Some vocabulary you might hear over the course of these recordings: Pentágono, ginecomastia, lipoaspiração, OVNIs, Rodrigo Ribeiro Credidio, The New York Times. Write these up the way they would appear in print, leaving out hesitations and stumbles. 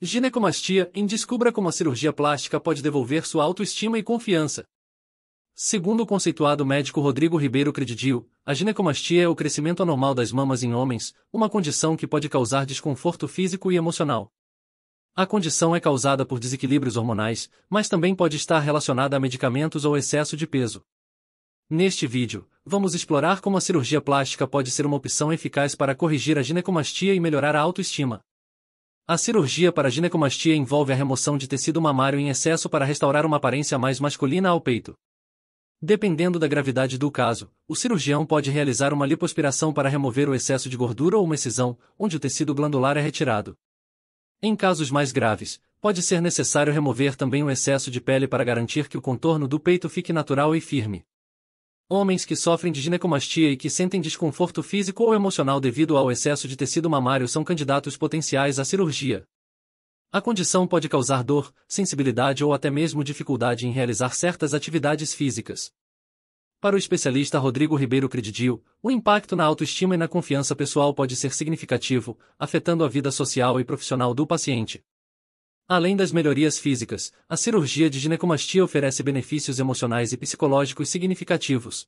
Ginecomastia em descubra como a cirurgia plástica pode devolver sua autoestima e confiança. Segundo o conceituado médico Rodrigo Ribeiro Credidio, a ginecomastia é o crescimento anormal das mamas em homens, uma condição que pode causar desconforto físico e emocional. A condição é causada por desequilíbrios hormonais, mas também pode estar relacionada a medicamentos ou excesso de peso. Neste vídeo, vamos explorar como a cirurgia plástica pode ser uma opção eficaz para corrigir a ginecomastia e melhorar a autoestima. A cirurgia para a ginecomastia envolve a remoção de tecido mamário em excesso para restaurar uma aparência mais masculina ao peito. Dependendo da gravidade do caso, o cirurgião pode realizar uma lipoaspiração para remover o excesso de gordura ou uma excisão, onde o tecido glandular é retirado. Em casos mais graves, pode ser necessário remover também o excesso de pele para garantir que o contorno do peito fique natural e firme. Homens que sofrem de ginecomastia e que sentem desconforto físico ou emocional devido ao excesso de tecido mamário são candidatos potenciais à cirurgia. A condição pode causar dor, sensibilidade ou até mesmo dificuldade em realizar certas atividades físicas. Para o especialista Rodrigo Ribeiro Credidio, o impacto na autoestima e na confiança pessoal pode ser significativo, afetando a vida social e profissional do paciente. Além das melhorias físicas, a cirurgia de ginecomastia oferece benefícios emocionais e psicológicos significativos.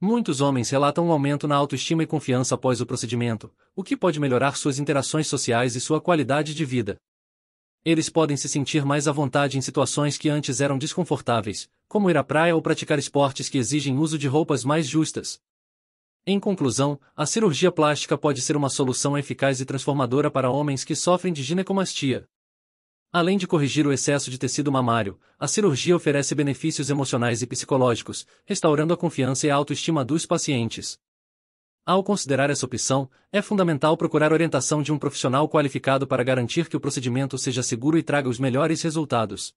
Muitos homens relatam um aumento na autoestima e confiança após o procedimento, o que pode melhorar suas interações sociais e sua qualidade de vida. Eles podem se sentir mais à vontade em situações que antes eram desconfortáveis, como ir à praia ou praticar esportes que exigem uso de roupas mais justas. Em conclusão, a cirurgia plástica pode ser uma solução eficaz e transformadora para homens que sofrem de ginecomastia. Além de corrigir o excesso de tecido mamário, a cirurgia oferece benefícios emocionais e psicológicos, restaurando a confiança e a autoestima dos pacientes. Ao considerar essa opção, é fundamental procurar orientação de um profissional qualificado para garantir que o procedimento seja seguro e traga os melhores resultados.